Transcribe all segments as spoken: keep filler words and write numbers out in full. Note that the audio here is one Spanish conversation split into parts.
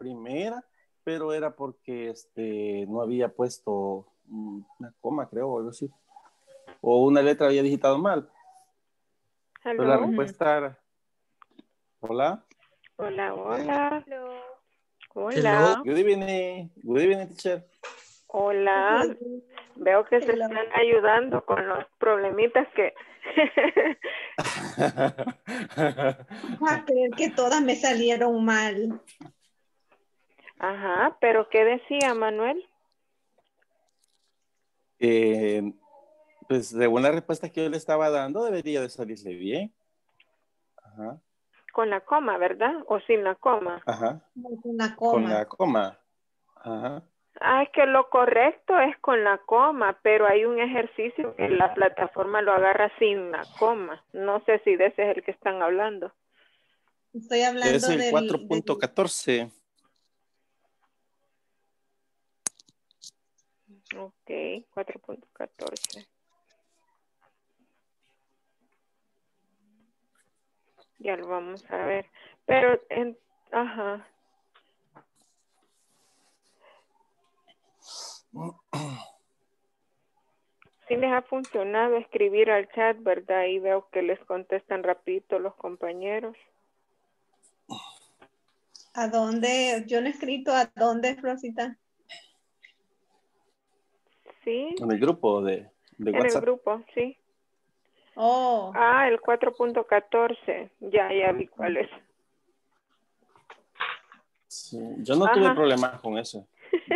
primera, pero era porque este, no había puesto una coma, creo, o algo así. O una letra había digitado mal. Hello. Pero la respuesta era... Hola. Hola, hola. Hello. Hola. Good evening. Good evening, teacher. Hola. Veo que se están ayudando con los problemitas que... Vas a creer que todas me salieron mal. Ajá, pero ¿qué decía, Manuel? Eh, pues según la respuesta que yo le estaba dando, debería de salirle bien. Ajá. Con la coma, ¿verdad? ¿O sin la coma? Ajá. Con la coma. Con la coma. Ajá. Ah, es que lo correcto es con la coma, pero hay un ejercicio que la plataforma lo agarra sin la coma. No sé si de ese es el que están hablando. Estoy hablando es el cuatro punto catorce. Ok, cuatro punto catorce. Ya lo vamos a ver. Pero, en, ajá. Sí les ha funcionado escribir al chat, ¿verdad? Y veo que les contestan rapidito los compañeros. ¿A dónde? Yo no he escrito a dónde, Rosita. Sí. En el grupo de, de WhatsApp. En el grupo, sí. Oh. Ah, el cuatro punto catorce. Ya, ya vi cuál es. Sí. Yo no Ajá. tuve problemas con eso.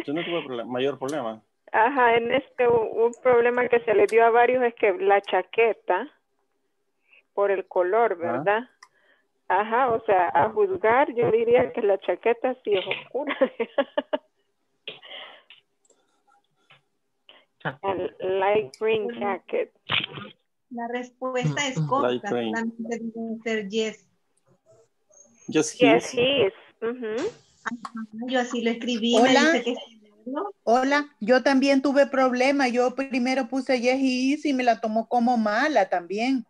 Yo no tuve problema, mayor problema. Ajá, en este un problema que se le dio a varios es que la chaqueta, por el color, ¿verdad? ¿Ah? Ajá, o sea, a juzgar yo diría que la chaqueta sí es oscura. El light green jacket. La respuesta es corta, solamente debe ser yes. Yes, yes he is. Uh-huh. Ajá, yo así lo escribí. Hola. Me dice que... ¿no? Hola, yo también tuve problema. Yo primero puse yes y is y me la tomó como mala también.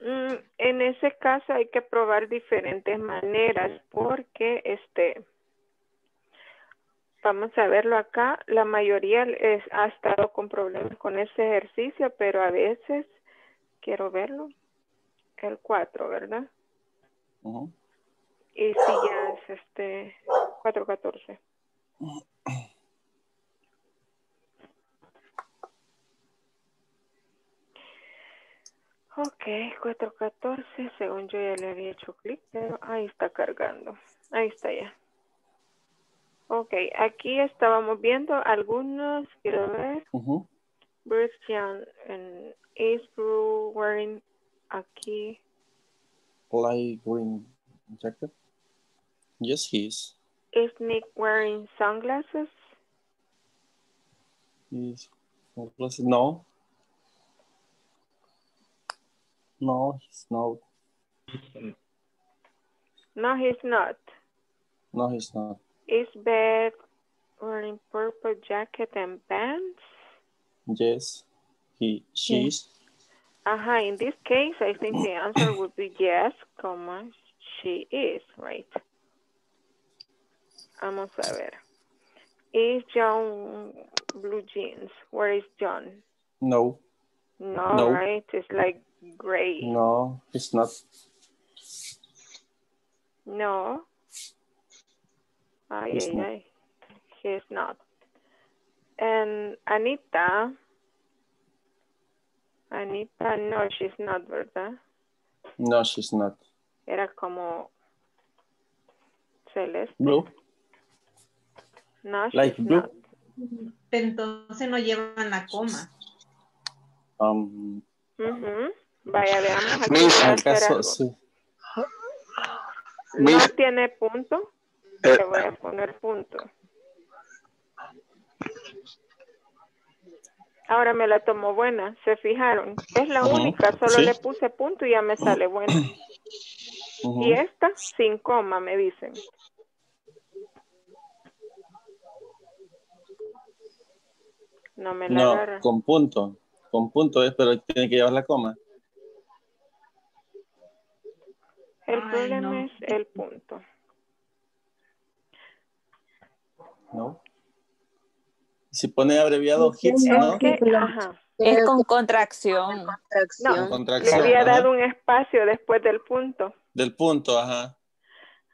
Mm, en ese caso hay que probar diferentes maneras porque este, vamos a verlo acá. La mayoría es, ha estado con problemas con ese ejercicio, pero a veces quiero verlo. El cuatro, ¿verdad? Ajá. Uh-huh. Y si ya es este cuatro punto catorce. Ok, cuatro punto catorce. Según yo ya le había hecho clic, pero ahí está cargando. Ahí está ya. Ok, aquí estábamos viendo algunos. Quiero ver. Uh-huh. Bruce Young and Ace Brew wearing aquí. Light green jacket. Yes, he is. Is Nick wearing sunglasses? He's sunglasses. No. No, he's not. No, he's not. No, he's not. Is Beth wearing purple jacket and pants? Yes, he, she is. Aha, in this case, I think the answer would be yes, comma, she is, right? Vamos a ver. Is John blue jeans? Where is John? No. No, no. Right? It's like gray. No, it's not. No. Ay, ay, ay. He is not. And Anita. Anita, no, she's not, ¿verdad? No, she's not. Era como celeste. Blue. No, like blue. Not. Pero entonces no llevan la coma. Um, uh-huh. Vaya, veamos aquí. Miss, en caso, sí. No Miss, tiene punto. Le voy a poner punto. Ahora me la tomó buena. ¿Se fijaron? Es la uh-huh. única. Solo sí. le puse punto y ya me sale buena. Uh-huh. Y esta sin coma, me dicen. No me la agarra. No, con punto. Con punto es, pero tiene que llevar la coma. El Ay, problema no. es el punto. ¿no? Si pone abreviado hits, ¿no? Es, que, ajá. es con contracción. Con contracción. No, contracción, le había ajá. dado un espacio después del punto. Del punto, ajá.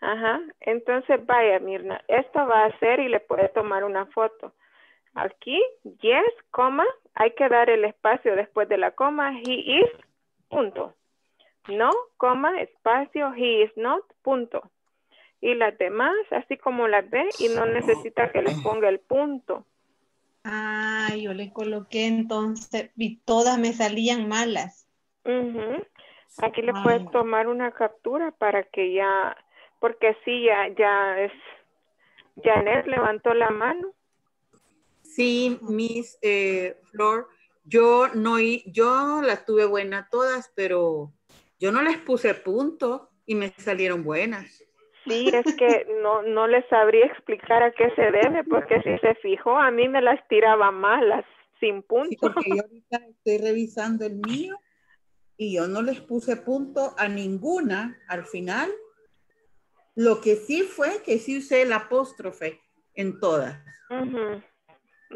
Ajá, entonces vaya Mirna, esto va a ser y le puede tomar una foto. Aquí, yes, coma, hay que dar el espacio después de la coma, he is, punto. No, coma, espacio, he is not, punto. Y las demás, así como las de, y no necesita que les ponga el punto. Ah, yo le coloqué entonces y todas me salían malas. Uh-huh. Aquí le puedes tomar una captura para que ya, porque sí, ya, ya es, Janet levantó la mano. Sí, Miss eh, Flor, yo no, yo las tuve buenas todas, pero yo no les puse punto y me salieron buenas. Sí, es que no, no les sabría explicar a qué se debe, porque si se fijó, a mí me las tiraba malas, sin punto. Sí, porque yo ahorita estoy revisando el mío y yo no les puse punto a ninguna al final. Lo que sí fue que sí usé el apóstrofe en todas. Uh-huh.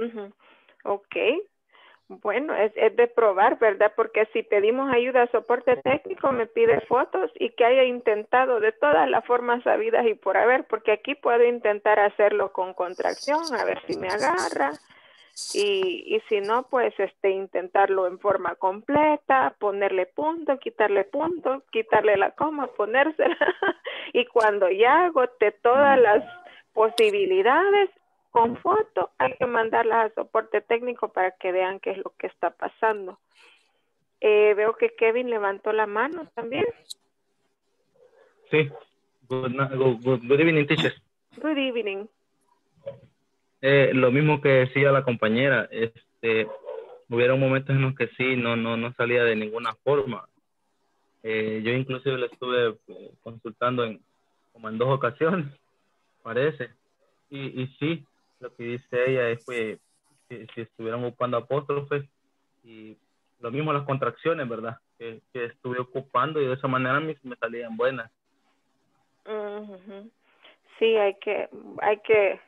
Uh-huh. Ok. Bueno, es, es de probar, ¿verdad? Porque si pedimos ayuda a soporte técnico, me pide fotos y que haya intentado de todas las formas sabidas y por haber, porque aquí puedo intentar hacerlo con contracción, a ver si me agarra, y, y si no, pues este, intentarlo en forma completa, ponerle punto, quitarle punto, quitarle la coma, ponérsela, y cuando ya agoté todas las posibilidades, con foto hay que mandarlas a soporte técnico para que vean qué es lo que está pasando. Eh, veo que Kevin levantó la mano también. Sí. Good, good, good evening, teacher. Good evening. Eh, lo mismo que decía la compañera. Este, hubieron momentos en los que sí, no, no, no salía de ninguna forma. Eh, yo inclusive lo estuve consultando en, como en dos ocasiones, parece. Y, y sí. Lo que dice ella es que si, si estuvieran ocupando apóstrofes y lo mismo las contracciones, ¿verdad? Que, que estuve ocupando y de esa manera me, me salían buenas. Uh-huh. Sí, hay que, hay que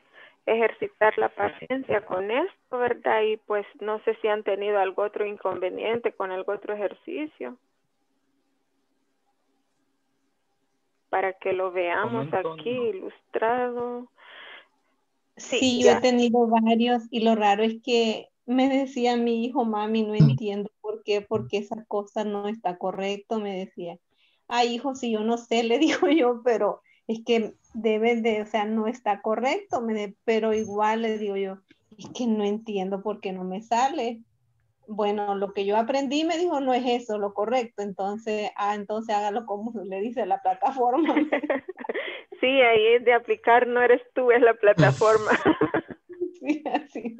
ejercitar la paciencia con esto, ¿verdad? Y pues no sé si han tenido algún otro inconveniente con algún otro ejercicio. Para que lo veamos aquí ilustrado. Sí, sí yo he tenido varios y lo raro es que me decía mi hijo, mami, no entiendo por qué, porque esa cosa no está correcto, me decía. Ay, hijo, si yo no sé, le digo yo, pero es que debe de, o sea, no está correcto, me de, pero igual le digo yo, es que no entiendo por qué no me sale. Bueno, lo que yo aprendí, me dijo, no es eso, lo correcto, entonces, ah, entonces hágalo como le dice la plataforma. Sí, ahí es de aplicar, no eres tú, es la plataforma. Sí, así.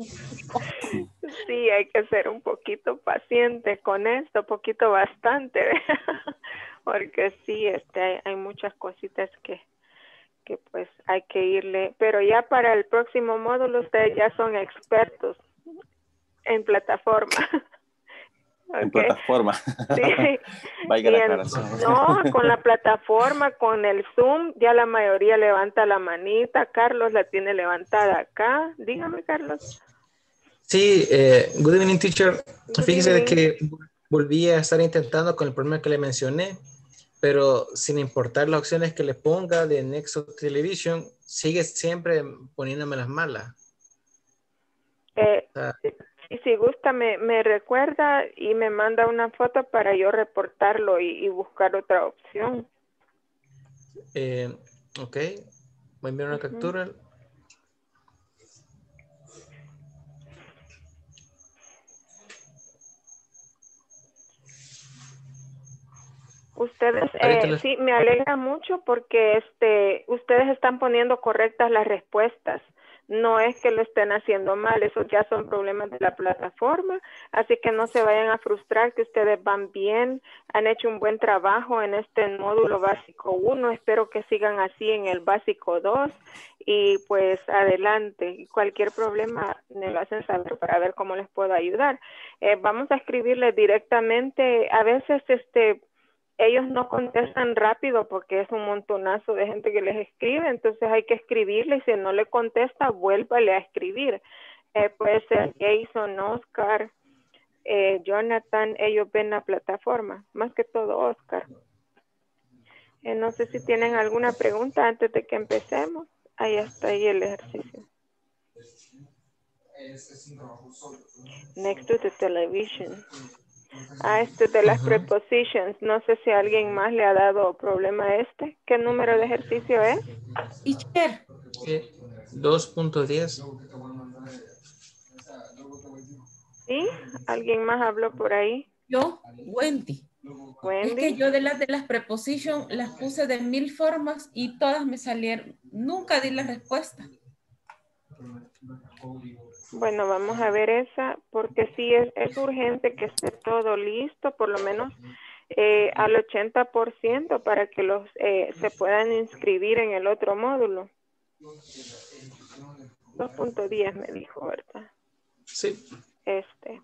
Sí, hay que ser un poquito paciente con esto, poquito bastante, ¿verdad? Porque sí, este, hay, hay muchas cositas que, que pues hay que irle, pero ya para el próximo módulo ustedes ya son expertos. En plataforma. Okay. En plataforma. Sí. Vaya la en, no, con la plataforma, con el Zoom, ya la mayoría levanta la manita. Carlos la tiene levantada acá. Dígame, Carlos. Sí, eh, good evening, teacher. Good Fíjese evening. Que volví a estar intentando con el problema que le mencioné, pero sin importar las opciones que le ponga de Nexus Television, sigue siempre poniéndome las malas. Eh, ah. Y si gusta, me, me recuerda y me manda una foto para yo reportarlo y, y buscar otra opción. Eh, ok. Voy a enviar una uh-huh. captura. Ustedes, eh, les... sí, me alegra mucho porque este, ustedes están poniendo correctas las respuestas. No es que lo estén haciendo mal, esos ya son problemas de la plataforma, así que no se vayan a frustrar que ustedes van bien, han hecho un buen trabajo en este módulo básico uno, espero que sigan así en el básico dos y pues adelante, cualquier problema me lo hacen saber para ver cómo les puedo ayudar. Eh, vamos a escribirles directamente, a veces este... ellos no contestan rápido porque es un montonazo de gente que les escribe, entonces hay que escribirle y si no le contesta, vuélvale a escribir. Eh, puede ser Jason, Oscar, eh, Jonathan, ellos ven la plataforma, más que todo Oscar. Eh, no sé si tienen alguna pregunta antes de que empecemos. Ahí está ahí el ejercicio. Next to the television. Ah, este de las prepositions. No sé si alguien más le ha dado problema a este. ¿Qué número de ejercicio es? Teacher. dos punto diez. ¿Sí? ¿Alguien más habló por ahí? Yo, Wendy. Wendy. Es que yo de las de las prepositions las puse de mil formas y todas me salieron. Nunca di la respuesta. Bueno, vamos a ver esa, porque sí es, es urgente que esté todo listo, por lo menos eh, al ochenta por ciento para que los eh, se puedan inscribir en el otro módulo. dos punto diez me dijo, ¿verdad? Sí. Este.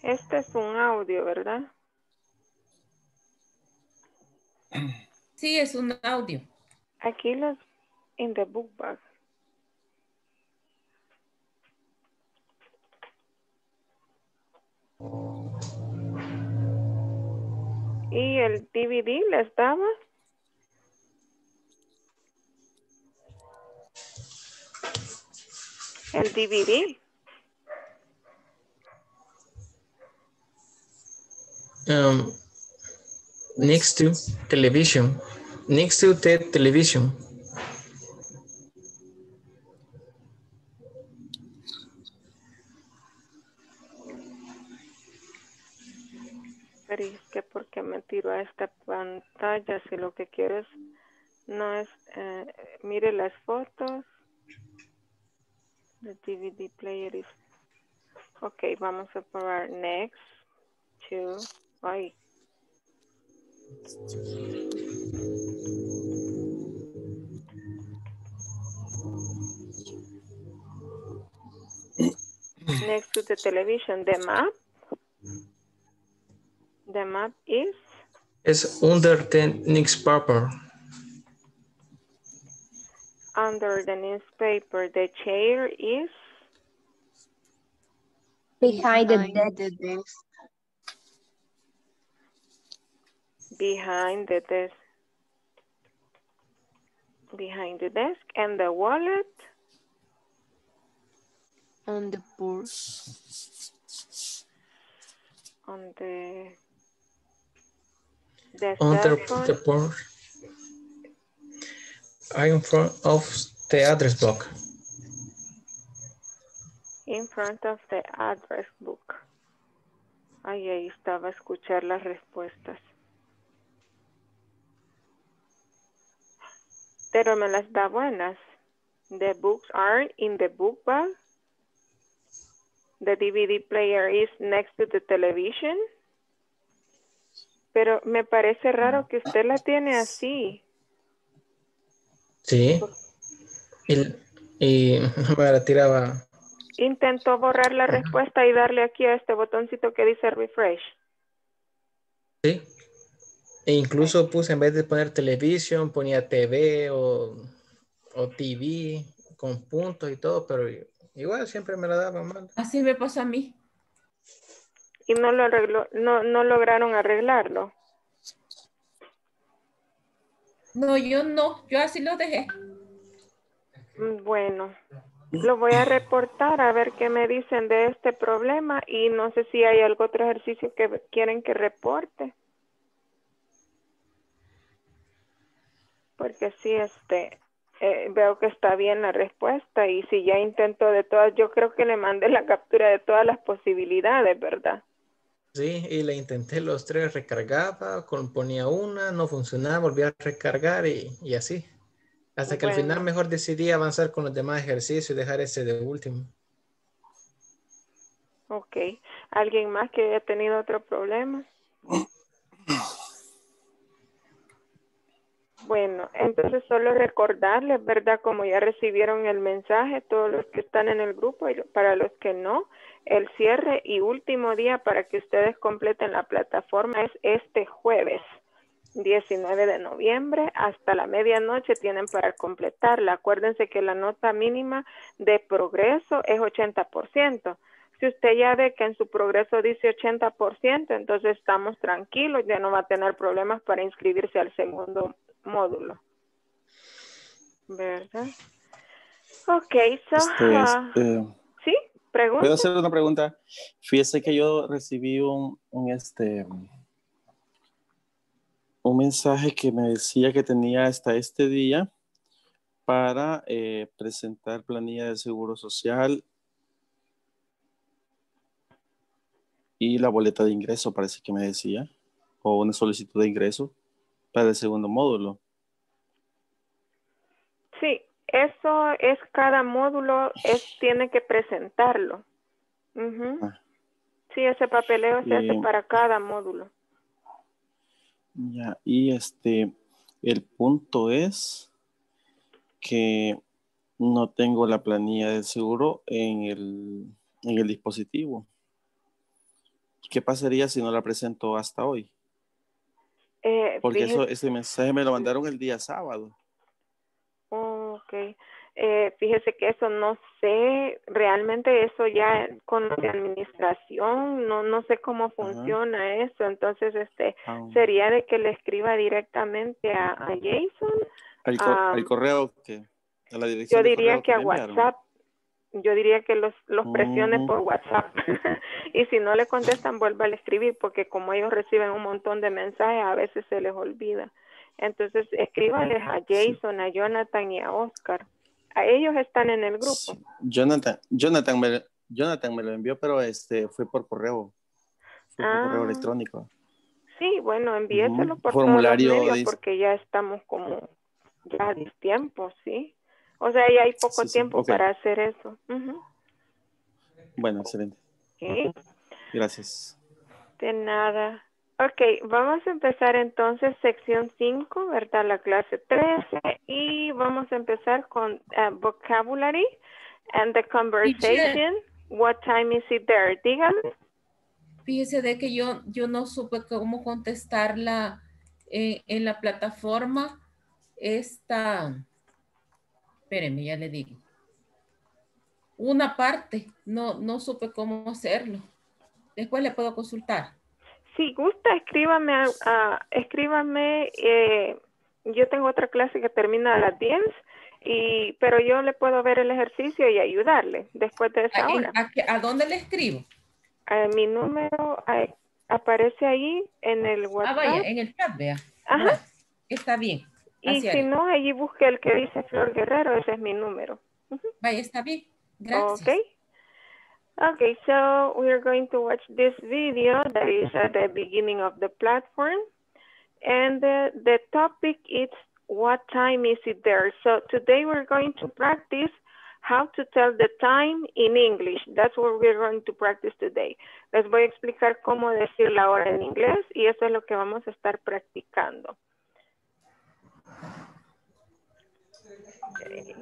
Este es un audio, ¿verdad? Sí, es un audio. Aquí los in the book bag. ¿Y el D V D les daba? ¿El D V D? Um, next to television. Next to the television. Pero es que porque me tiro a esta pantalla si lo que quiero es no es eh, mire las fotos. The D V D player is okay. Vamos a probar next to. Ay. Next to the television, the map. The map is? It's under the newspaper. Under the newspaper, the chair is? Behind the desk. Behind the desk. Behind the desk. And the wallet? On the purse. On the... the on the purse. I'm in front of the address book. In front of the address book. Ay, ahí estaba a escuchar las respuestas. Pero me las da buenas. The books are in the book bag. The D V D player is next to the television. Pero me parece raro que usted la tiene así. Sí. El, y me la tiraba. Intentó borrar la respuesta y darle aquí a este botoncito que dice refresh. Sí. E incluso puse, en vez de poner televisión, ponía T V o, o T V con puntos y todo, pero igual siempre me la daba mal. Así me pasó a mí. ¿Y no lo arregló, no, no lograron arreglarlo? No, yo no, yo así lo dejé. Bueno, lo voy a reportar a ver qué me dicen de este problema y no sé si hay algún otro ejercicio que quieren que reporte. Porque sí, este, eh, veo que está bien la respuesta y si ya intento de todas, yo creo que le mandé la captura de todas las posibilidades, ¿verdad? Sí, y le intenté los tres, recargaba, ponía una, no funcionaba, volvía a recargar y, y así. Hasta que bueno, al final mejor decidí avanzar con los demás ejercicios y dejar ese de último. Ok. ¿Alguien más que haya tenido otro problema? Bueno, entonces solo recordarles, ¿verdad? Como ya recibieron el mensaje, todos los que están en el grupo, y para los que no, el cierre y último día para que ustedes completen la plataforma es este jueves, diecinueve de noviembre, hasta la medianoche tienen para completarla. Acuérdense que la nota mínima de progreso es ochenta por ciento. Si usted ya ve que en su progreso dice ochenta por ciento, entonces estamos tranquilos, ya no va a tener problemas para inscribirse al segundo módulo. ¿Verdad? Ok, so... Este, uh, uh, ¿sí? ¿Pregunta? ¿Puedo hacer una pregunta? Fíjese que yo recibí un, un, este, un mensaje que me decía que tenía hasta este día para eh, presentar planilla de seguro social y la boleta de ingreso, parece que me decía, o una solicitud de ingreso para el segundo módulo. Sí, eso es, cada módulo es, tiene que presentarlo. Uh-huh. Ah. Sí, ese papeleo se y, hace para cada módulo. Ya, y este, el punto es que no tengo la planilla de seguro en el, en el dispositivo. ¿Qué pasaría si no la presento hasta hoy? Eh, Porque fíjese, eso, ese mensaje me lo mandaron el día sábado. Ok. Eh, fíjese que eso no sé. Realmente eso ya con la administración, no, no sé cómo funciona. Ajá. Eso. Entonces, este, ah. sería de que le escriba directamente a, a Jason. Al, cor a, al correo, que, a la dirección. Yo diría que a WhatsApp. Yo diría que los, los presione por WhatsApp. Y si no le contestan, vuelva a escribir, porque como ellos reciben un montón de mensajes, a veces se les olvida. Entonces, escríbales a Jason, sí, a Jonathan y a Oscar. A ellos están en el grupo. Sí. Jonathan, Jonathan, me, Jonathan me lo envió, pero este fue por correo. Fue ah, por correo electrónico. Sí, bueno, envíeselo por formulario todos los medios, porque ya estamos como ya de tiempo, ¿sí? O sea, ya hay poco sí, tiempo sí. Okay. para hacer eso. Uh-huh. Bueno, excelente. Okay. Gracias. De nada. Ok, vamos a empezar entonces sección cinco, ¿verdad? La clase trece. Y vamos a empezar con uh, vocabulary and the conversation. What time is it there? Dígame. Fíjese de que yo, yo no supe cómo contestarla en, en la plataforma esta... Espérenme, ya le digo. Una parte, no, no supe cómo hacerlo. Después le puedo consultar. Si gusta, escríbame. A, a, escríbame eh, yo tengo otra clase que termina a las diez, y, pero yo le puedo ver el ejercicio y ayudarle después de esa ¿A, hora. A, a, ¿A dónde le escribo? A, mi número a, aparece ahí en el WhatsApp. Ah, vaya, en el chat, vea. Ajá. Está bien. Y si no, allí busque el que dice Flor Guerrero. Ese es mi número. Uh-huh. Vaya, está bien. Gracias. Okay. Okay, so we're going to watch this video that is at the beginning of the platform. And the, the topic is, what time is it there? So today we're going to practice how to tell the time in English. That's what we're going to practice today. Les voy a explicar cómo decir la hora en inglés, y eso es lo que vamos a estar practicando. Okay.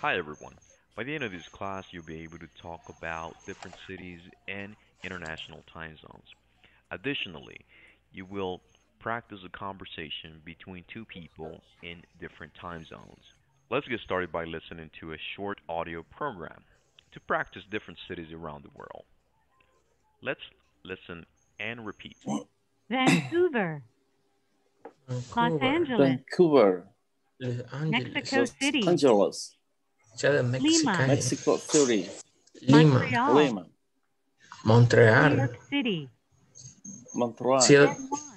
Hi everyone. By the end of this class, you'll be able to talk about different cities and international time zones. Additionally, you will practice a conversation between two people in different time zones. Let's get started by listening to a short audio program to practice different cities around the world. Let's listen and repeat. Vancouver. Vancouver. Los Angeles. Vancouver. Los Angeles. Mexico City. Los Angeles. Lima. Mexico City. Lima. Montreal. Lima. Montreal. New York City. Montreal. New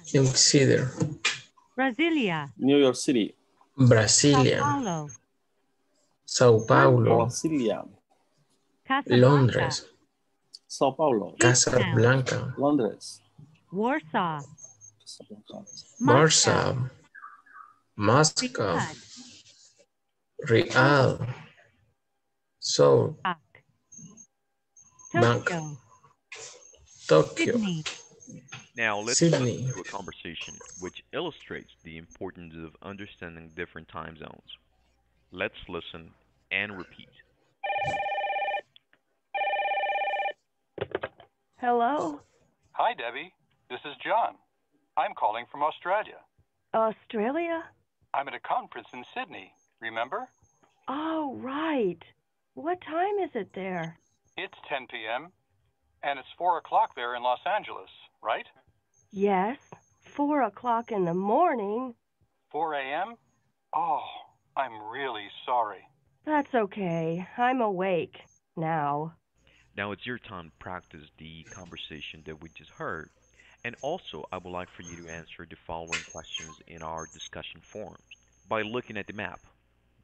York City. Brasilia. New York City. Brasilia. Sao Paulo. Sao Paulo. Brasilia. Londres. Sao Paulo. Casablanca. Londres. Warsaw. Warsaw, Moscow, Real, Seoul, Bangkok. Tokyo. Sydney. Now let's go to a conversation which illustrates the importance of understanding different time zones. Let's listen and repeat. Hello. Hi, Debbie. This is John. I'm calling from Australia. Australia? I'm at a conference in Sydney, remember? Oh, right. What time is it there? It's ten p m and it's four o'clock there in Los Angeles, right? Yes, four o'clock in the morning. four a m? Oh, I'm really sorry. That's okay. I'm awake now. Now it's your time to practice the conversation that we just heard. And also, I would like for you to answer the following questions in our discussion forums. By looking at the map,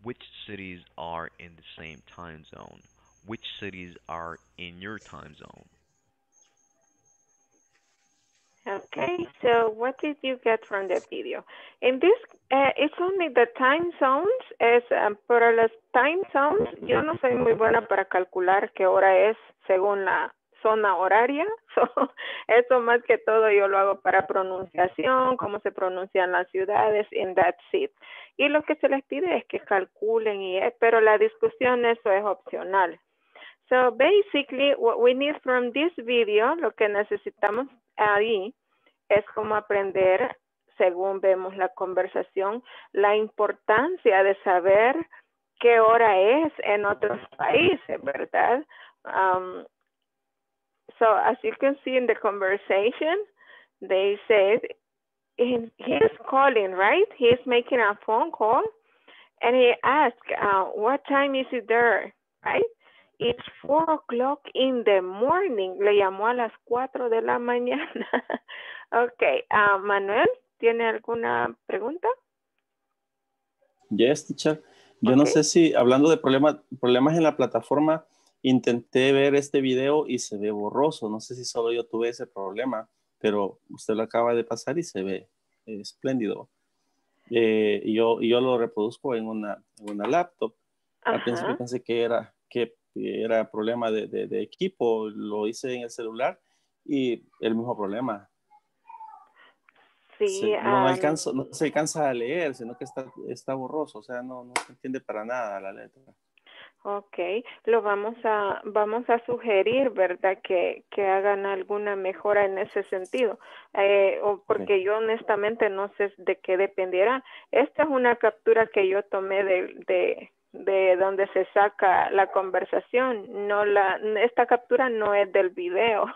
which cities are in the same time zone? Which cities are in your time zone? Okay, so what did you get from the video? In this, uh, it's only the time zones, es, uh, para las time zones, yo no soy muy buena para calcular qué hora es según la zona horaria, so, eso más que todo yo lo hago para pronunciación, cómo se pronuncian las ciudades, and that's it. Y lo que se les pide es que calculen, y, pero la discusión eso es opcional. So basically what we need from this video, lo que necesitamos ahí es como aprender, según vemos la conversación, la importancia de saber qué hora es en otros países, ¿verdad? Um, So as you can see in the conversation, they said he's calling, right? He's making a phone call, and he asked, uh, "What time is it there?" Right? It's four o'clock in the morning. Le llamó a las cuatro de la mañana. Okay, uh, Manuel, ¿tiene alguna pregunta? Yes, teacher. Yo okay. no sé si hablando de problemas problemas en la plataforma. Intenté ver este video y se ve borroso. No sé si solo yo tuve ese problema, pero usted lo acaba de pasar y se ve espléndido. Eh, yo, yo lo reproduzco en una, en una laptop. Ajá. Al principio pensé que era, que era problema de, de, de equipo. Lo hice en el celular y el mismo problema. Sí, se, um... no, alcanzo, no se alcanza a leer, sino que está, está borroso. O sea, no, no se entiende para nada la letra. Okay, lo vamos a vamos a sugerir, ¿verdad? Que, que hagan alguna mejora en ese sentido, eh, o porque okay. yo honestamente no sé de qué dependerá. Esta es una captura que yo tomé de, de, de donde se saca la conversación. No la esta captura no es del video.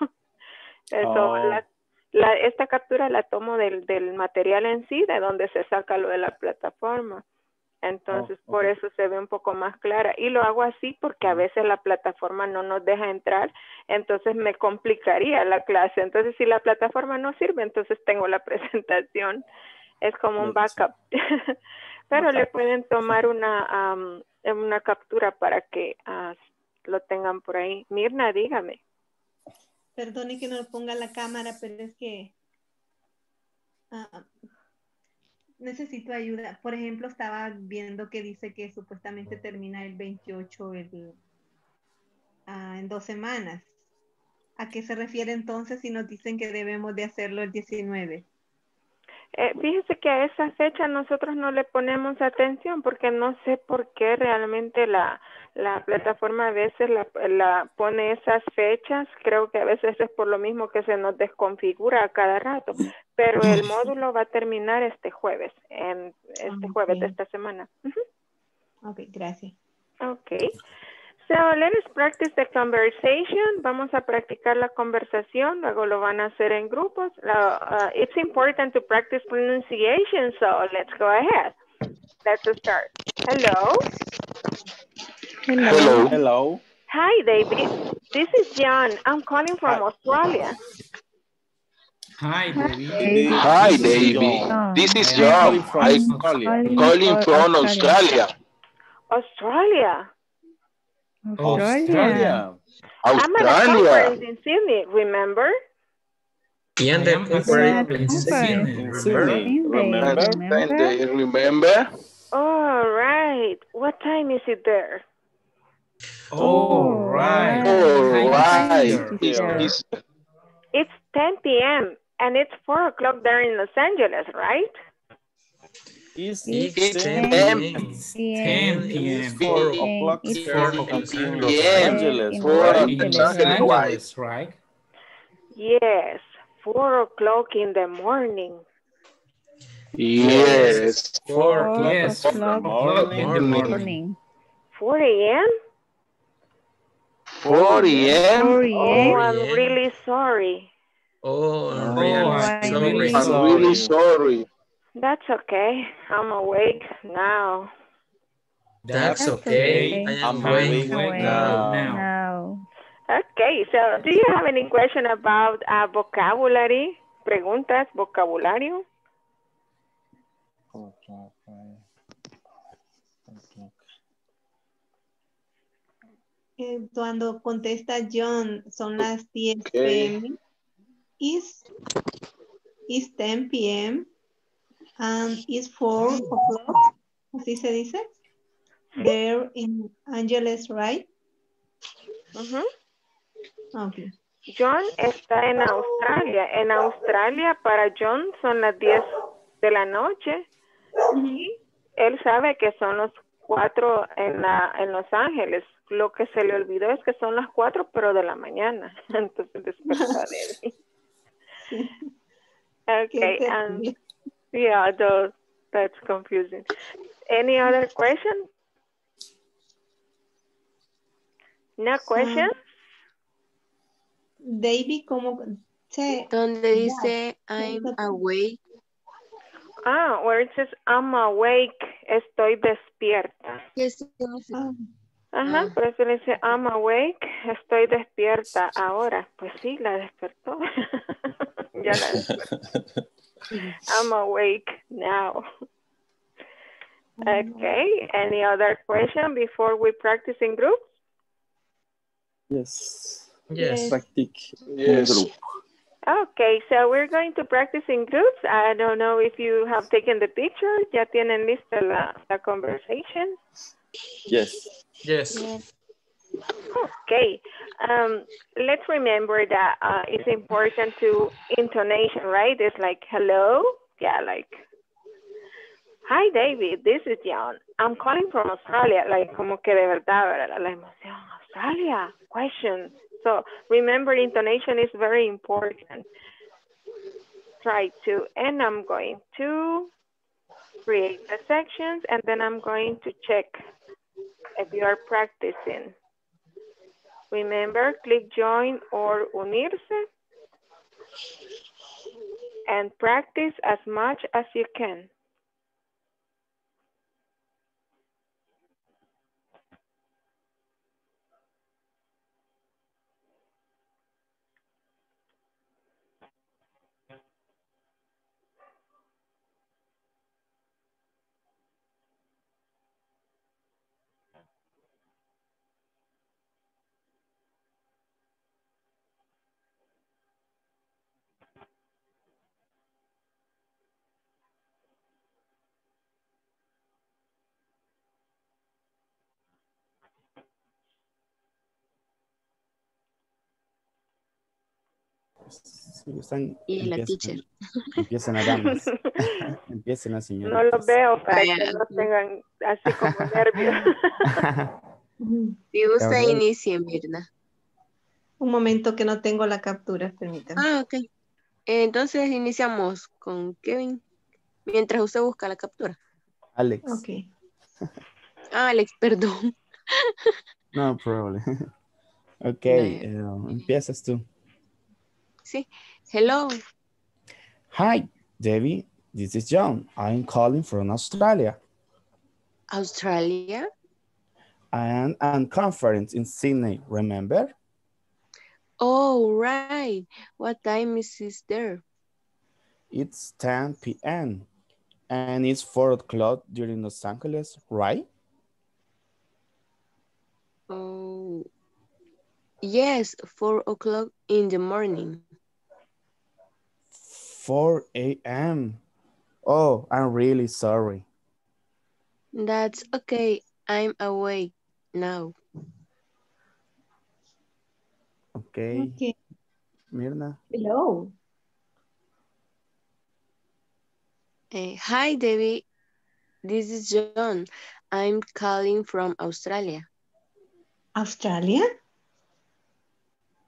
Eso, oh. la, la, esta captura la tomo del, del material en sí, de donde se saca lo de la plataforma. Entonces, oh, por okay. eso se ve un poco más clara. Y lo hago así porque a veces la plataforma no nos deja entrar. Entonces, me complicaría la clase. Entonces, si la plataforma no sirve, entonces tengo la presentación. Es como un backup. Pero le pueden tomar una, um, una captura para que uh, lo tengan por ahí. Mirna, dígame. Perdone que no ponga la cámara, pero es que... Uh, necesito ayuda. Por ejemplo, estaba viendo que dice que supuestamente termina el veintiocho el, uh, en dos semanas. ¿A qué se refiere entonces si nos dicen que debemos de hacerlo el diecinueve? Eh, fíjese que a esa fecha nosotros no le ponemos atención porque no sé por qué realmente la, la plataforma a veces la, la pone esas fechas. Creo que a veces es por lo mismo que se nos desconfigura a cada rato. Pero el módulo va a terminar este jueves, en, este okay. jueves de esta semana. Uh-huh. Ok, gracias. Ok. So, let us practice the conversation. Vamos a practicar la conversación. Luego lo van a hacer en grupos. Uh, it's important to practice pronunciation, so let's go ahead. Let's start. Hello. Hello. Hello. Hello. Hi, David. This is John. I'm calling from Hi. Australia. Hi, David. Hi, David. This is John. I'm calling, calling from Australia. Australia. Australia. Australia. I'm at a conference in Sydney, remember? Yeah, the conference in Sydney. Remember? Remember? All right. What time is it there? All right. All right. It's, it's ten p m and it's four o'clock there in Los Angeles, right? It's, it's ten p m Four o'clock in Los Angeles. Four o'clock, right? Yes, four o'clock in the morning. Yes, four o'clock in the morning. Four a m. four a m Oh, I'm really sorry. Oh, I'm really sorry. I'm really sorry. That's okay. I'm awake now. That's, That's okay. okay. I am I'm awake, awake, awake now. now. now. Okay, so do you have any question about uh, vocabulary? Preguntas, vocabulario? Okay. Okay. Cuando contesta John, son las diez p m Is is ten p m and it's four o'clock, así se dice, there in Angeles, right? Uh-huh. Okay. John está en Australia. En Australia, para John son las diez de la noche. Uh-huh. Y él sabe que son las cuatro en, la, en Los Ángeles. Lo que se le olvidó es que son las cuatro, pero de la mañana. Entonces despertó a Debbie. Okay, and yeah, though that's confusing. Any other question? No question? Um, David, como se donde dice I'm awake. Ah, where it says I'm awake, estoy despierta. ¿Qué significa? Ajá, por eso le dice I'm awake, estoy despierta ahora. Pues sí, la despertó. Ya la despertó. I'm awake now. Okay, any other question before we practice in groups? Yes. Yes. Practice in group. Okay, so we're going to practice in groups. I don't know if you have taken the picture. Ya tienen lista la, la conversation? Yes. Yes. Yes. Okay, um, let's remember that uh, it's important to intonation, right? It's like, hello, yeah, like, hi, David, this is John. I'm calling from Australia, like, como que de verdad, la emoción, Australia, question. So, remember, intonation is very important. Try to, and I'm going to create the sections, and then I'm going to check if you are practicing. Remember, click join or unirse and practice as much as you can. Sí, están, y empiezan, la teacher. Empiezan a damas. Empiezan las señoras. No los veo para Ay, que no tengan así como nervios. Si gusta, inicie, Mirna. Un momento que no tengo la captura, permítame. Ah, ok. Entonces iniciamos con Kevin. Mientras usted busca la captura. Alex. Okay. Ah, Alex, perdón. No problem. Ok, no. Eh, empiezas tú. Sí. Hello. Hi, Debbie. This is John. I'm calling from Australia. Australia? And a conference in Sydney, remember? Oh, right. What time is it there? It's ten p m And it's four o'clock during Los Angeles, right? Oh, yes, four o'clock in the morning. four a m Oh, I'm really sorry. That's okay. I'm awake now. Okay. Okay. Mirna. Hello. Uh, hi, Debbie. This is John. I'm calling from Australia. Australia?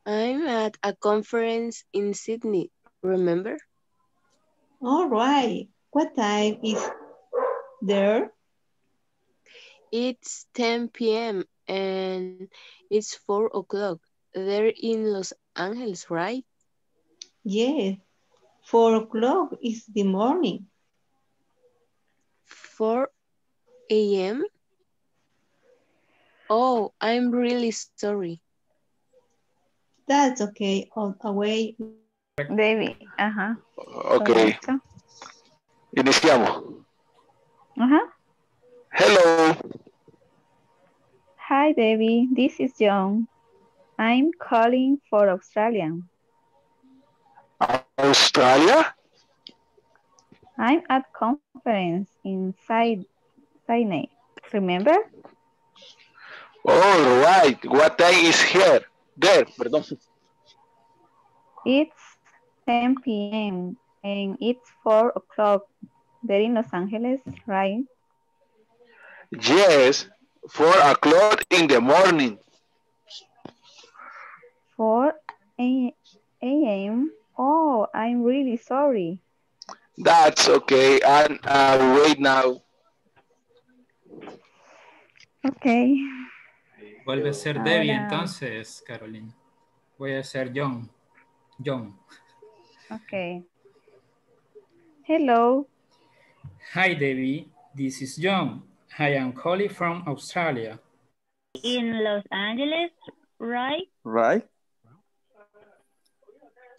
I'm at a conference in Sydney, remember? All right. What time is there? It's ten P M and it's four o'clock. They're in Los Angeles, right? Yes. four o'clock is the morning. four A M? Oh, I'm really sorry. That's okay. All away. David, ajá. Okay. Correcto. Iniciamos. Ajá. Hello. Hi, David. This is John. I'm calling for Australia. Australia? I'm at conference in Sydney. Remember? All right. What time is here? There, perdón. It's ten P M and it's four o'clock. They're in Los Angeles, right? Yes, four o'clock in the morning. four A M Oh, I'm really sorry. That's okay. I'm uh, wait now. Okay. Vuelve a ser Ahora. Debbie entonces, Carolina. Voy a ser John. John. Okay. Hello. Hi, Debbie. This is John. I am calling from Australia. In Los Angeles, right? Right.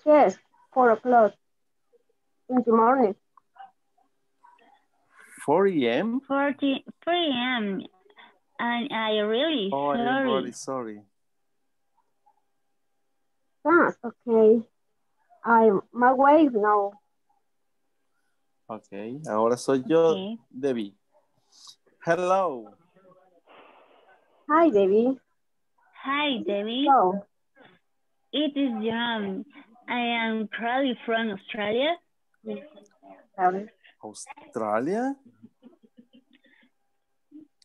Yes, four o'clock in the morning. four A M? four A M And I really oh, sorry. I'm really sorry. That's okay. I'm my way now. Okay, ahora soy yo, okay. Debbie. Hello. Hi, Debbie. Hi, Debbie. Hello. It is John. I am probably from Australia. Australia?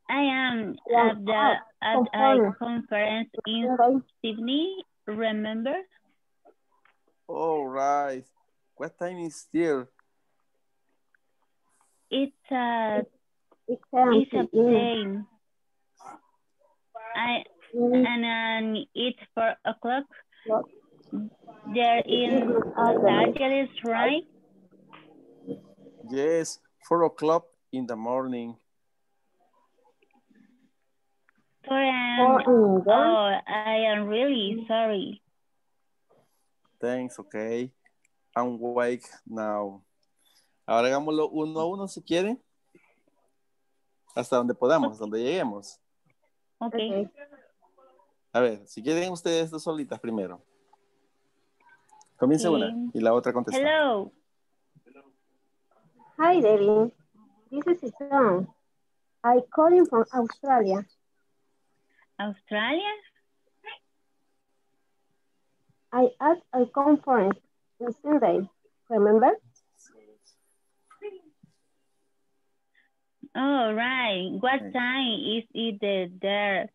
I am at the at a conference in Sydney, remember? All right. What time is there? It's a it's a plane. I and um, it's four o'clock. They're in Los Angeles, right? Yes, four o'clock in the morning. And, oh, I am really sorry. Thanks, okay. I'm awake now. Ahora hagámoslo uno a uno si quieren. Hasta donde podamos, okay. Hasta donde lleguemos. Okay. A ver, si quieren ustedes dos solitas primero. Comience okay. Una y la otra contesta. Hello. Hi, Debbie. This is John. I call you from Australia. Australia? I at a conference on Sunday, remember? All right. What time is it there?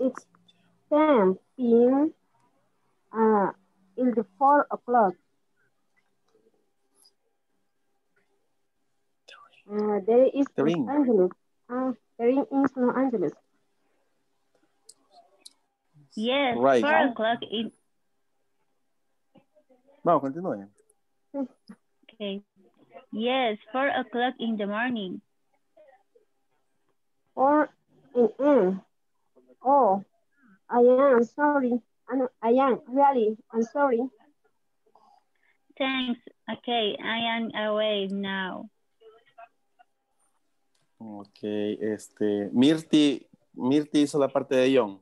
It's ten P M uh, in the four o'clock. Uh, there is Los Angeles. Uh, They're in Los Angeles. Yes, right. four o'clock in... No, continue. Okay. Yes, four o'clock in the morning. four A M Oh, I am sorry. I am really, I'm sorry. Thanks. Okay, I am away now. Ok, este, Mirti, Mirti hizo la parte de John.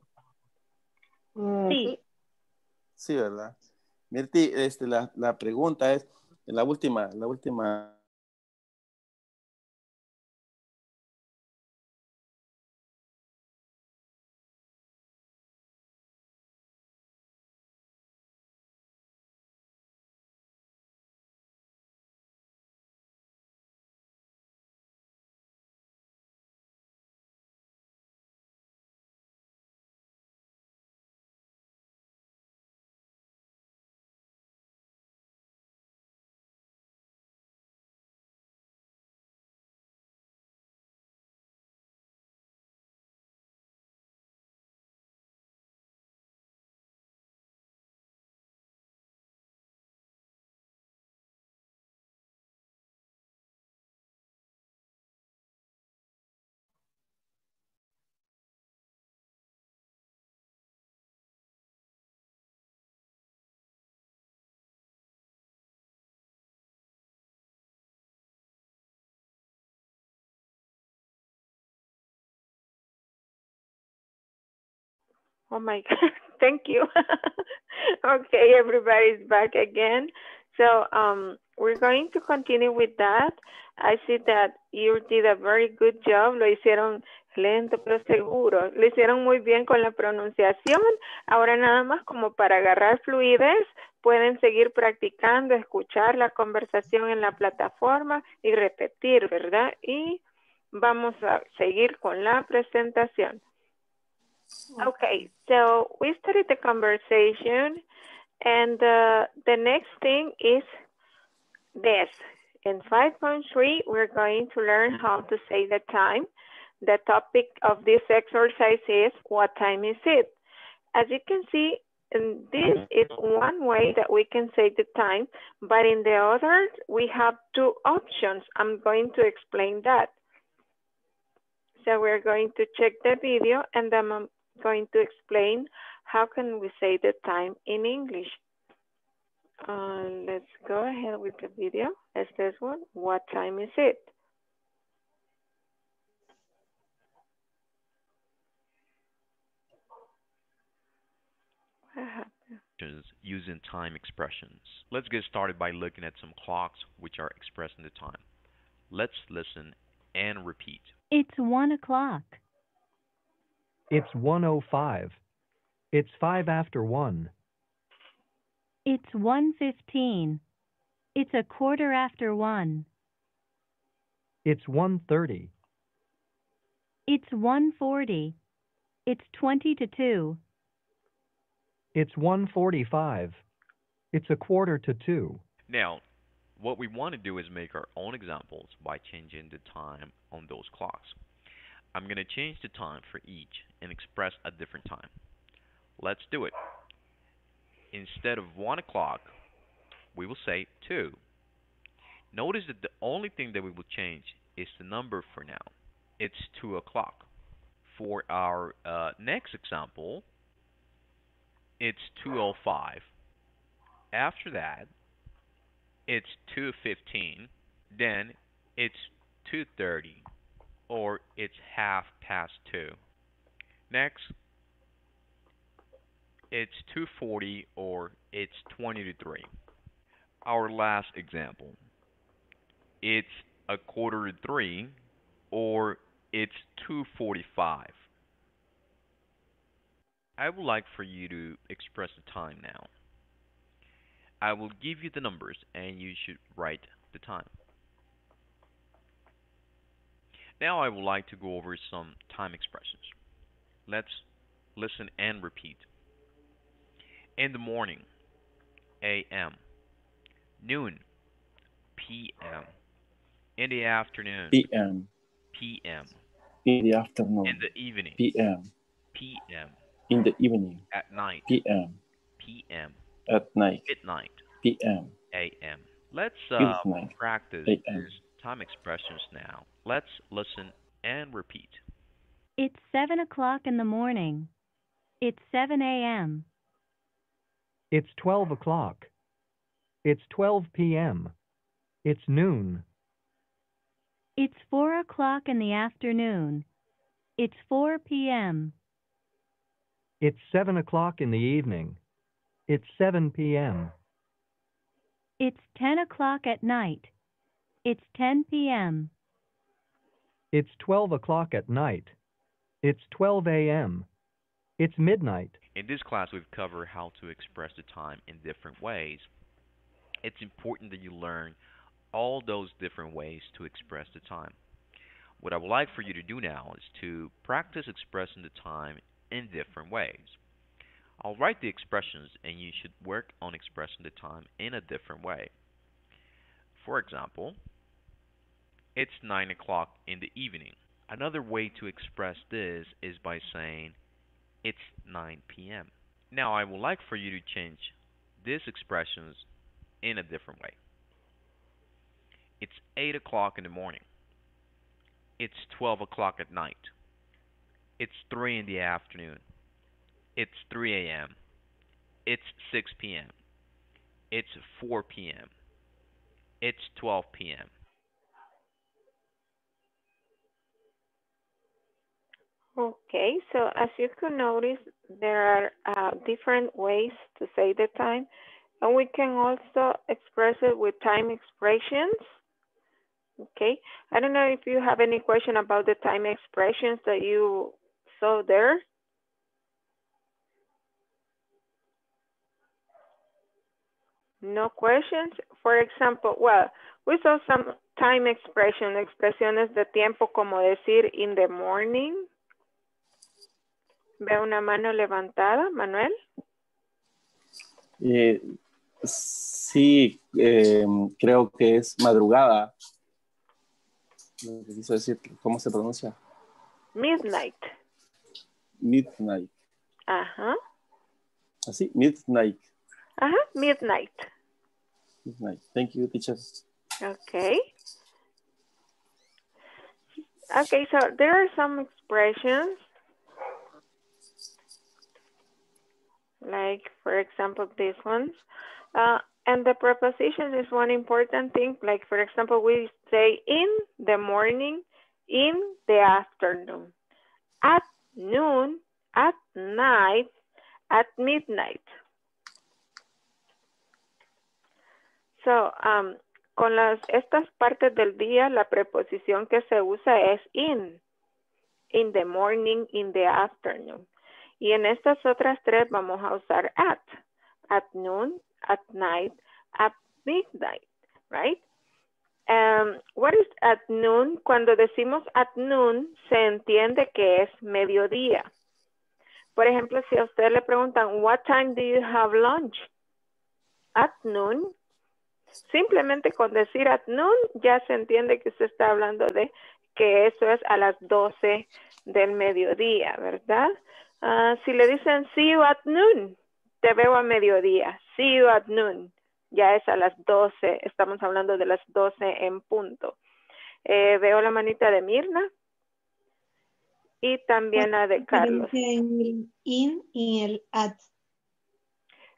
Sí. Sí, ¿verdad? Mirti, este, la, la pregunta es, la última, la última. Oh my God, thank you. Okay, everybody's back again. So um, we're going to continue with that. I see that you did a very good job. Lo hicieron lento pero seguro. Lo hicieron muy bien con la pronunciación. Ahora nada más como para agarrar fluidez, pueden seguir practicando, escuchar la conversación en la plataforma y repetir, ¿verdad? Y vamos a seguir con la presentación. Okay, so we started the conversation and uh, the next thing is this. In five point three, we're going to learn how to say the time. The topic of this exercise is, what time is it? As you can see, and this is one way that we can say the time, but in the other, we have two options. I'm going to explain that. So we're going to check the video and then I'm going to explain how can we say the time in English. Uh, let's go ahead with the video. That's this one. What time is it? Using time expressions. Let's get started by looking at some clocks which are expressing the time. Let's listen and repeat. It's one o'clock. It's one oh five. It's five after one. It's one fifteen. It's a quarter after one. It's one thirty. It's one forty. It's twenty to two. It's one forty-five. It's a quarter to two. Now, what we want to do is make our own examples by changing the time on those clocks. I'm going to change the time for each and express a different time. Let's do it. Instead of one o'clock, we will say two. Notice that the only thing that we will change is the number for now. It's two o'clock. For our uh, next example, it's two oh five. After that, it's two fifteen. Then it's two thirty, or it's half past two. Next, it's two forty, or it's twenty to three. Our last example, it's a quarter to three, or it's two forty-five. I would like for you to express the time now. I will give you the numbers and you should write the time. Now I would like to go over some time expressions. Let's listen and repeat. In the morning, A M Noon, P M In the afternoon, P M P M In the afternoon, in the evening, P M P M In the evening, at night, P M P M At night, midnight, P M A M Let's uh, practice these time expressions now. Let's listen and repeat. It's seven o'clock in the morning. It's seven A M It's twelve o'clock. It's twelve P M It's noon. It's four o'clock in the afternoon. It's four P M It's seven o'clock in the evening. It's seven P M It's ten o'clock at night. It's ten P M It's twelve o'clock at night. It's twelve A M It's midnight. In this class, we've covered how to express the time in different ways. It's important that you learn all those different ways to express the time. What I would like for you to do now is to practice expressing the time in different ways. I'll write the expressions and you should work on expressing the time in a different way. For example, it's nine o'clock in the evening. Another way to express this is by saying it's nine P M Now I would like for you to change these expressions in a different way. It's eight o'clock in the morning. It's twelve o'clock at night. It's three in the afternoon. It's three A M It's six P M It's four P M It's twelve P M Okay, so as you can notice, There are uh, different ways to say the time, and we can also express it with time expressions. Okay, I don't know if you have any question about the time expressions that you saw there. No questions? For example, well, we saw some time expression, expresiones de tiempo, como decir in the morning. Veo una mano levantada, Manuel. Eh, sí, eh, creo que es madrugada. No preciso decir cómo se pronuncia. Midnight. Midnight. Ajá. Así, midnight. Ajá, midnight. Midnight. Thank you, teacher. Okay. Okay, so there are some expressions. Like, for example, these ones. Uh, and the preposition is one important thing. Like, for example, we say in the morning, in the afternoon, at noon, at night, at midnight. So, um, con las, estas partes del día, la preposición que se usa es in. In the morning, in the afternoon. Y en estas otras tres vamos a usar at, at noon, at night, at midnight, right? Um, what is at noon? Cuando decimos at noon, se entiende que es mediodía. Por ejemplo, si a usted le preguntan, what time do you have lunch? At noon. Simplemente con decir at noon, ya se entiende que usted está hablando de que eso es a las doce del mediodía, ¿verdad? Uh, si le dicen see you at noon, te veo a mediodía, see you at noon, ya es a las doce, estamos hablando de las doce en punto. Eh, veo la manita de Mirna y también la de Carlos. In y el at.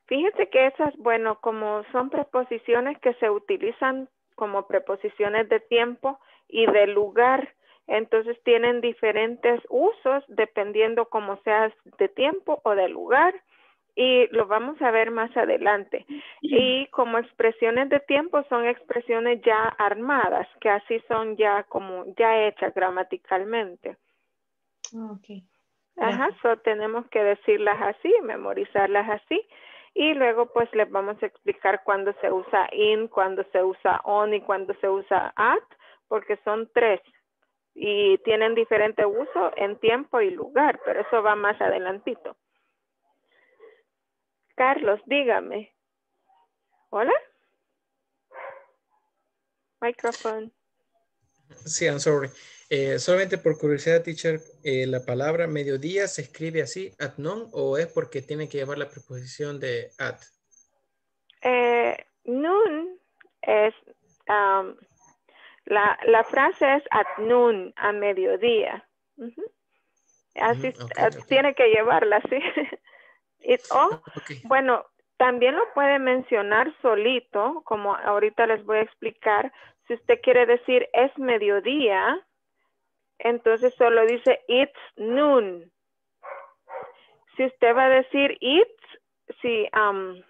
Fíjense que esas, bueno, como son preposiciones que se utilizan como preposiciones de tiempo y de lugar. Entonces tienen diferentes usos dependiendo cómo seas de tiempo o de lugar, y lo vamos a ver más adelante. Y como expresiones de tiempo son expresiones ya armadas, que así son ya como ya hechas gramaticalmente. Okay. Ajá, so tenemos que decirlas así, memorizarlas así, y luego pues les vamos a explicar cuándo se usa in, cuándo se usa on y cuándo se usa at, porque son tres. Y tienen diferente uso en tiempo y lugar, pero eso va más adelantito. Carlos, dígame. ¿Hola? Microphone. Sí, I'm sorry. Eh, solamente por curiosidad, teacher, eh, ¿la palabra mediodía se escribe así, at noon, o es porque tiene que llevar la preposición de at? Eh, noon es... Um, La, la frase es at noon, a mediodía. Uh-huh. Así mm, okay, okay. Tiene que llevarla, ¿sí? It all, okay. Bueno, también lo puede mencionar solito, como ahorita les voy a explicar. Si usted quiere decir es mediodía, entonces solo dice it's noon. Si usted va a decir it's, si... Um,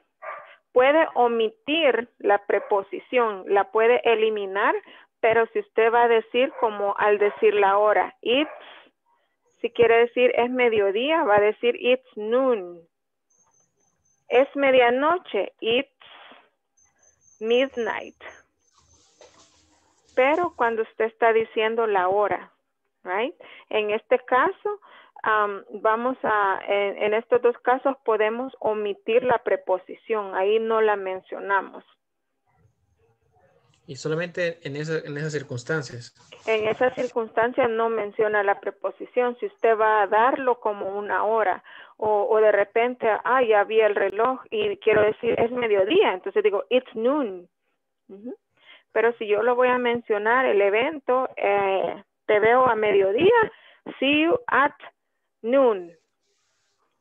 puede omitir la preposición, la puede eliminar, pero si usted va a decir como al decir la hora, it's, si quiere decir es mediodía, va a decir it's noon. Es medianoche, it's midnight. Pero cuando usted está diciendo la hora, right? En este caso, Um, vamos a, en, en estos dos casos podemos omitir la preposición, ahí no la mencionamos. Y solamente en, esa, en esas circunstancias. En esas circunstancias no menciona la preposición, si usted va a darlo como una hora o, o de repente, ah, ya vi el reloj y quiero decir es mediodía, entonces digo it's noon. Uh-huh. Pero si yo lo voy a mencionar, el evento, eh, te veo a mediodía, see you at noon.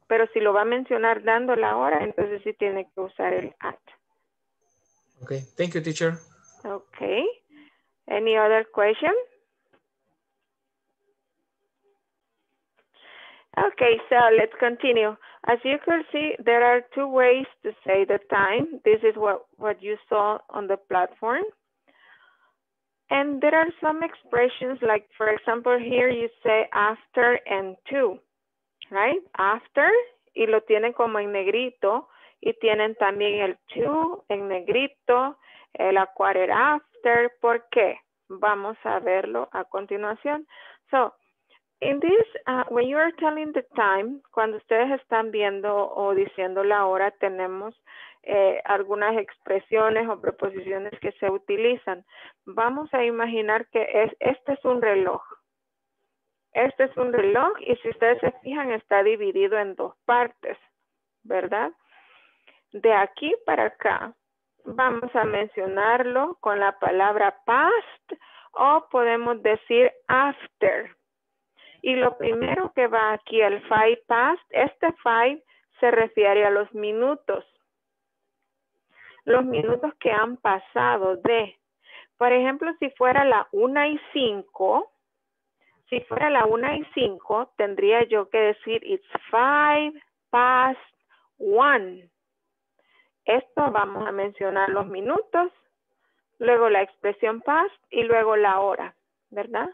Pero si lo va a mencionar dando la hora, entonces sí tiene que usar el at. Okay, thank you, teacher. Okay. Any other question? Okay, so let's continue. As you can see, there are two ways to say the time. This is what, what you saw on the platform. And there are some expressions like, for example, here you say after and to, right? After, y lo tienen como en negrito, y tienen también el to en negrito, el a quarter after. ¿Por qué? Vamos a verlo a continuación. So, in this, uh, when you are telling the time, cuando ustedes están viendo o diciendo la hora, tenemos eh, algunas expresiones o preposiciones que se utilizan. Vamos a imaginar que es, este es un reloj. Este es un reloj y si ustedes se fijan, está dividido en dos partes, ¿verdad? De aquí para acá, vamos a mencionarlo con la palabra past o podemos decir after. Y lo primero que va aquí, el five past, este five se refiere a los minutos. Los minutos que han pasado de. Por ejemplo, si fuera la una y cinco, si fuera la una y cinco, tendría yo que decir it's five past one. Esto vamos a mencionar los minutos, luego la expresión past y luego la hora, ¿verdad?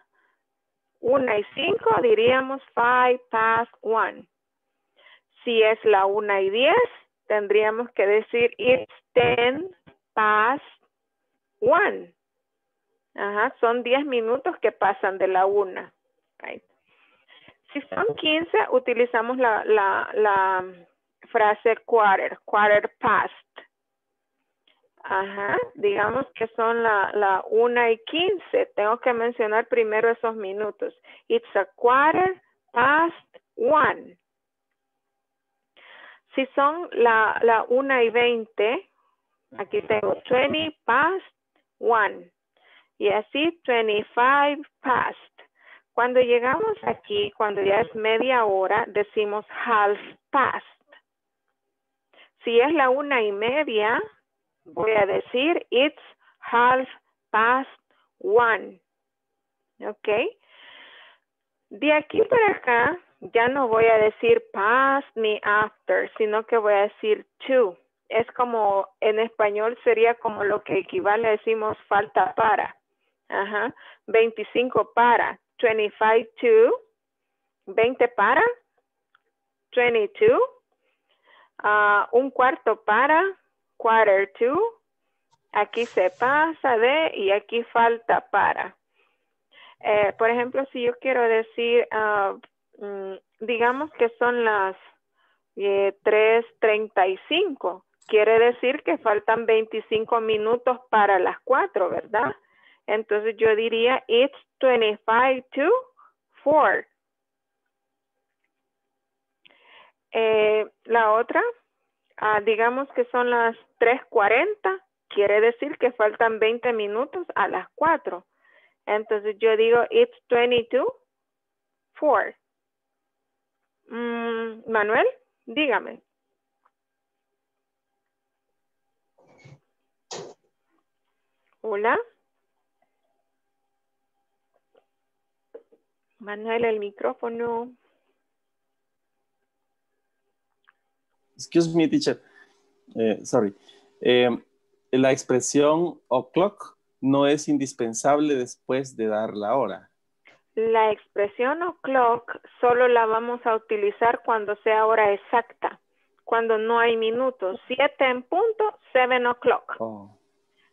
Una y cinco diríamos five past one. Si es la una y diez, tendríamos que decir it's ten past one. Ajá, son diez minutos que pasan de la una. Right. Si son quince, utilizamos la, la, la frase quarter, quarter past. Ajá, digamos que son la, la una y quince. Tengo que mencionar primero esos minutos. It's a quarter past one. Si son la, la una y veinte, aquí tengo twenty past one. Y así twenty-five past. Cuando llegamos aquí, cuando ya es media hora, decimos half past. Si es la una y media, voy a decir it's half past one. Ok. De aquí para acá ya no voy a decir past ni after, sino que voy a decir to. Es como en español sería como lo que equivale a decimos falta para. Ajá. veinticinco para. veinticinco to. veinte para. veintidós. Uh, un cuarto para. Quarter to, aquí se pasa de y aquí falta para. Eh, por ejemplo, si yo quiero decir, uh, digamos que son las eh, tres treinta y cinco, quiere decir que faltan veinticinco minutos para las cuatro, ¿verdad? Entonces yo diría, it's twenty-five to four. Eh, la otra. Uh, digamos que son las tres cuarenta, quiere decir que faltan veinte minutos a las cuatro. Entonces yo digo, it's twenty-two, four. Mm, Manuel, dígame. Hola. Manuel, el micrófono. Excuse me, teacher. Eh, sorry. Eh, la expresión o'clock no es indispensable después de dar la hora. La expresión o'clock solo la vamos a utilizar cuando sea hora exacta, cuando no hay minutos. Siete en punto, seven o'clock. Oh.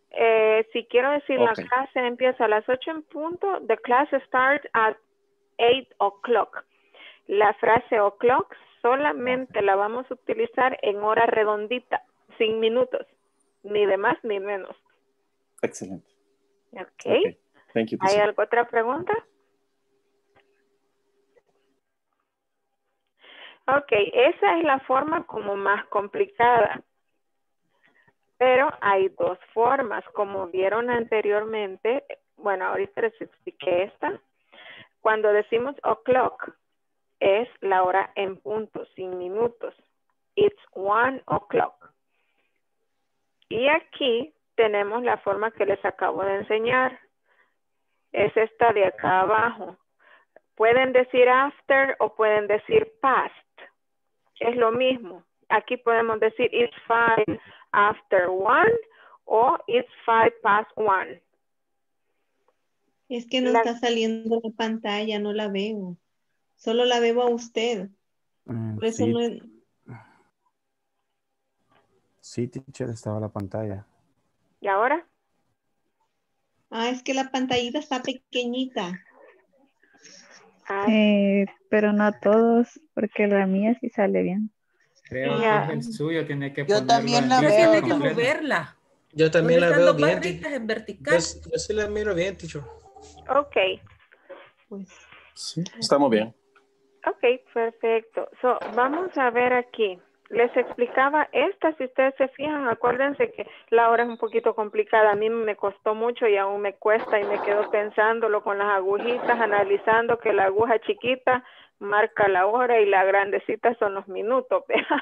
Eh, si quiero decir okay. La clase empieza a las ocho en punto, the class starts at eight o'clock. La frase o'clock solamente la vamos a utilizar en hora redondita, sin minutos, ni de más ni menos. Excelente. Okay. Okay. Thank you. ¿Hay alguna otra pregunta? Ok, esa es la forma como más complicada. Pero hay dos formas, como vieron anteriormente. Bueno, ahorita les expliqué esta. Cuando decimos o'clock, es la hora en punto, sin minutos. It's one o'clock. Y aquí tenemos la forma que les acabo de enseñar. Es esta de acá abajo. Pueden decir after o pueden decir past. es lo mismo. Aquí podemos decir it's five after one o it's five past one. Es que no la... está saliendo la pantalla, no la veo. Solo la veo a usted. Mm, Por eso sí. no es... Sí, teacher, estaba la pantalla. ¿Y ahora? Ah, es que la pantallita está pequeñita. Eh, pero no a todos, porque la mía sí sale bien. Creo yeah. que el suyo tiene que ponerla. Yo también la veo. Tiene que moverla. Yo también la veo bien. En vertical. Yo, yo sí la miro bien, teacher. Ok. Pues, sí, estamos bien. Ok, perfecto. So, vamos a ver aquí. Les explicaba esta, si ustedes se fijan, acuérdense que la hora es un poquito complicada. A mí me costó mucho y aún me cuesta y me quedo pensándolo con las agujitas, analizando que la aguja chiquita marca la hora y la grandecita son los minutos. ¿Verdad?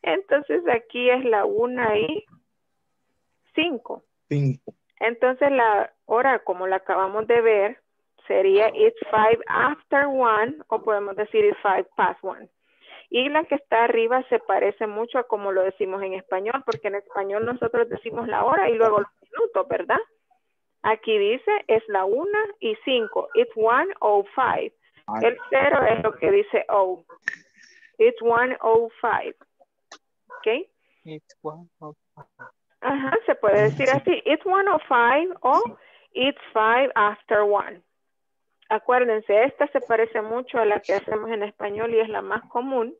Entonces aquí es la una y cinco. Cinco. Entonces la hora, como la acabamos de ver, sería it's five after one o podemos decir it's five past one. Y la que está arriba se parece mucho a como lo decimos en español, porque en español nosotros decimos la hora y luego los minutos, ¿verdad? Aquí dice es la una y cinco. It's one o five. El cero es lo que dice O. It's one o five. ¿Ok? It's one o five. Ajá, se puede decir así. It's one o five o it's five after one. Acuérdense, esta se parece mucho a la que hacemos en español y es la más común.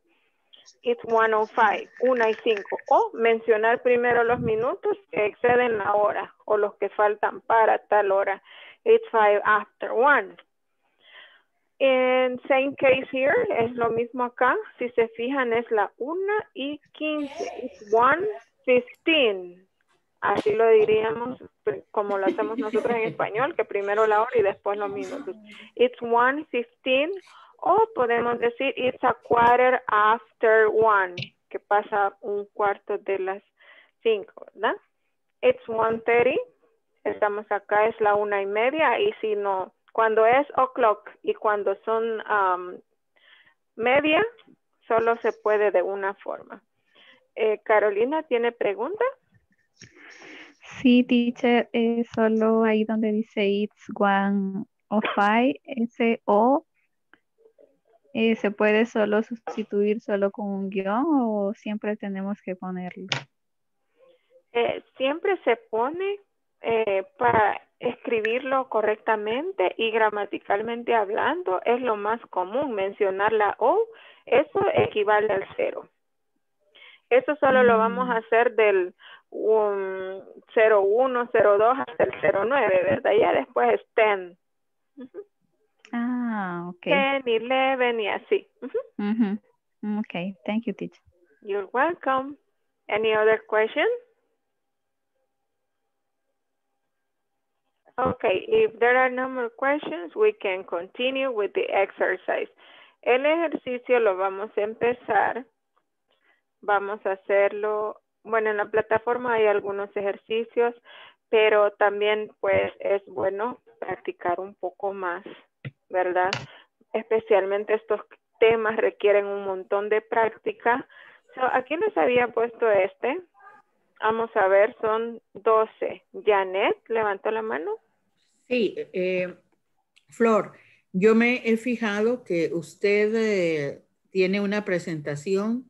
It's one oh five, una y cinco. O mencionar primero los minutos que exceden la hora o los que faltan para tal hora. It's five after one. En same case here, es lo mismo acá. Si se fijan, es la una y quince. It's one fifteen. Así lo diríamos como lo hacemos nosotros en español, que primero la hora y después los minutos. It's one fifteen o podemos decir it's a quarter after one, que pasa un cuarto de las cinco, ¿verdad? It's one thirty, estamos acá, es la una y media y si no, cuando es o'clock y cuando son um, media, solo se puede de una forma. Eh, Carolina, ¿tiene preguntas? Sí, teacher, eh, solo ahí donde dice it's one o five, ese O, eh, ¿se puede solo sustituir solo con un guión o siempre tenemos que ponerlo? Eh, siempre se pone eh, para escribirlo correctamente y gramaticalmente hablando es lo más común, mencionar la O, eso equivale al cero. Eso solo lo vamos a hacer del um, cero uno, cero dos hasta el cero nueve, ¿verdad? Ya después es diez. Uh-huh. Ah, ok. diez, once y así. Uh-huh. Uh-huh. Ok, thank you, teacher. You're welcome. Any other question? Okay, if there are no more questions, we can continue with the exercise. El ejercicio lo vamos a empezar. Vamos a hacerlo, bueno, en la plataforma hay algunos ejercicios, pero también pues es bueno practicar un poco más, ¿verdad? Especialmente estos temas requieren un montón de práctica. So, aquí les había puesto este. Vamos a ver, son doce. Janet, ¿levantó la mano? Sí, eh, Flor, yo me he fijado que usted eh, tiene una presentación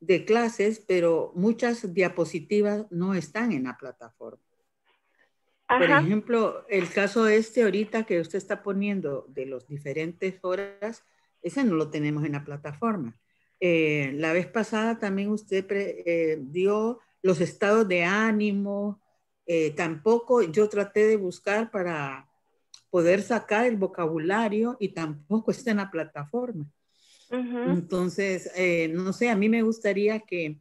de clases, pero muchas diapositivas no están en la plataforma. Ajá. Por ejemplo, el caso este ahorita que usted está poniendo de las diferentes horas, ese no lo tenemos en la plataforma. Eh, la vez pasada también usted pre, eh, dio los estados de ánimo, eh, tampoco yo traté de buscar para poder sacar el vocabulario y tampoco está en la plataforma. Entonces, eh, no sé, a mí me gustaría que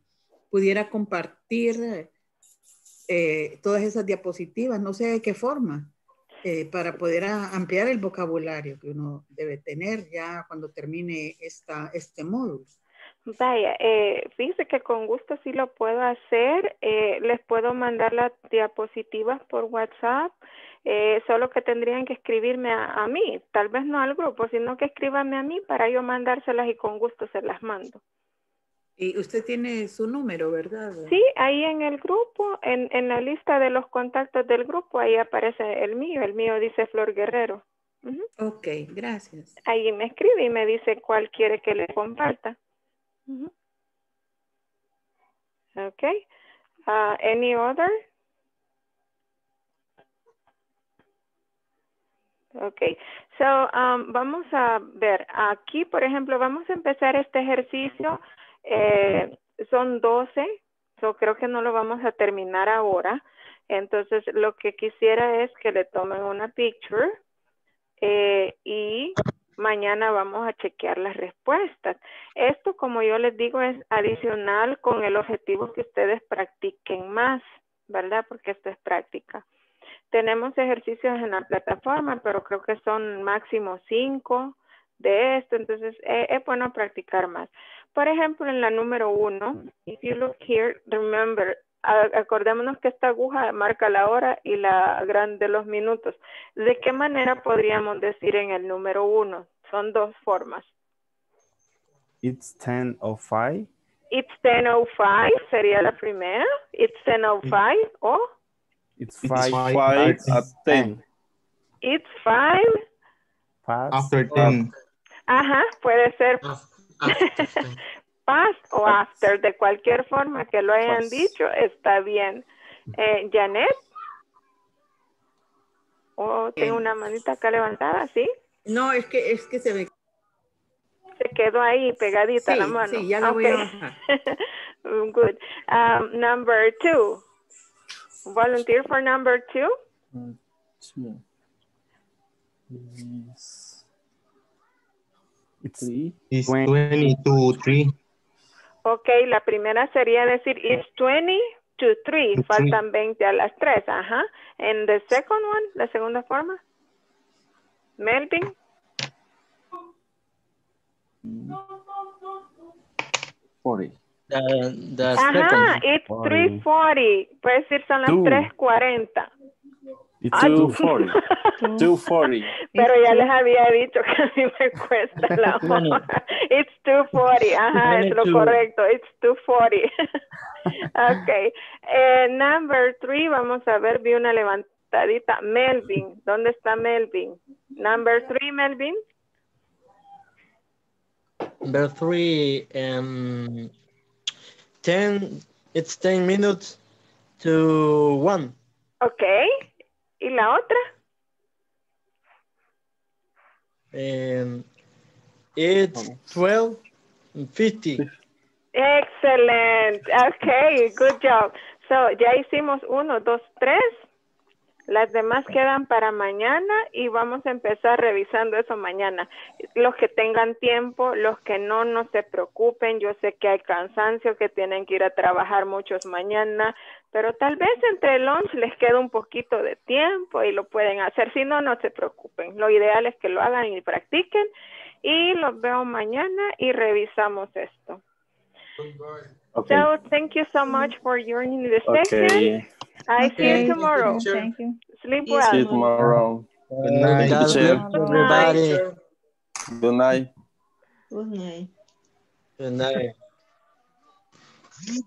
pudiera compartir eh, todas esas diapositivas, no sé de qué forma, eh, para poder a, ampliar el vocabulario que uno debe tener ya cuando termine esta, este módulo. Vaya, eh, fíjese que con gusto sí lo puedo hacer, eh, les puedo mandar las diapositivas por WhatsApp, eh, solo que tendrían que escribirme a, a mí, tal vez no al grupo, sino que escríbanme a mí para yo mandárselas y con gusto se las mando. Y usted tiene su número, ¿verdad? Sí, ahí en el grupo, en, en la lista de los contactos del grupo, ahí aparece el mío. El mío dice Flor Guerrero. Uh-huh. Ok, gracias. Ahí me escribe y me dice cuál quiere que le comparta. Uh-huh. Ok. Uh, any other? Okay, so um, vamos a ver, aquí por ejemplo vamos a empezar este ejercicio, eh, son doce, so creo que no lo vamos a terminar ahora, entonces lo que quisiera es que le tomen una picture eh, y mañana vamos a chequear las respuestas. Esto, como yo les digo, es adicional con el objetivo que ustedes practiquen más, ¿verdad? Porque esto es práctica. Tenemos ejercicios en la plataforma, pero creo que son máximo cinco de esto. Entonces, es, es bueno practicar más. Por ejemplo, en la número uno, if you look here, remember, acordémonos que esta aguja marca la hora y la grande los minutos. ¿De qué manera podríamos decir en el número uno? Son dos formas. It's ten oh five. It's ten oh five sería la primera. It's ten oh five o... It's five, five, five at ten. It's five. Past after ten. Ajá, puede ser past o after. De cualquier forma que lo hayan past. Dicho, está bien. Eh, Janet. Oh, tengo una manita acá levantada, ¿sí? No, es que, es que se me... Se quedó ahí pegadita sí, la mano. Sí, ya la okay. voy a bajar. Good. Um, number two. Volunteer for number two. Uh, two. Yes. It's, three. It's twenty to three. Okay, la primera sería decir it's twenty to three. three. Faltan veinte a las tres. Ajá. And the second one, la segunda forma. Melvin. forty. The, the Ajá, it's three forty. Puede decir son las tres cuarenta. It's two forty. two forty. Pero ya les había dicho que a mí me cuesta la hora. It's two forty. Ajá, es lo correcto. It's two forty. Ok. Eh, number three, vamos a ver, vi una levantadita. Melvin. ¿Dónde está Melvin? Number three, Melvin. Number three, um... ten, it's ten minutes to one. Okay. ¿Y la otra? Um, it's twelve fifty. Excellent. Okay, good job. So, ya hicimos uno, dos, tres. Las demás quedan para mañana y vamos a empezar revisando eso mañana. Los que tengan tiempo, los que no, no se preocupen. Yo sé que hay cansancio, que tienen que ir a trabajar muchos mañana, pero tal vez entre el lunch les queda un poquito de tiempo y lo pueden hacer. Si no, no se preocupen. Lo ideal es que lo hagan y practiquen. Y los veo mañana y revisamos esto. Okay. So, thank you so much for joining the session. Okay. I okay. see you tomorrow. Thank you. Sleep well. See you tomorrow. Good night. Good night. Good night. Good night. Good night.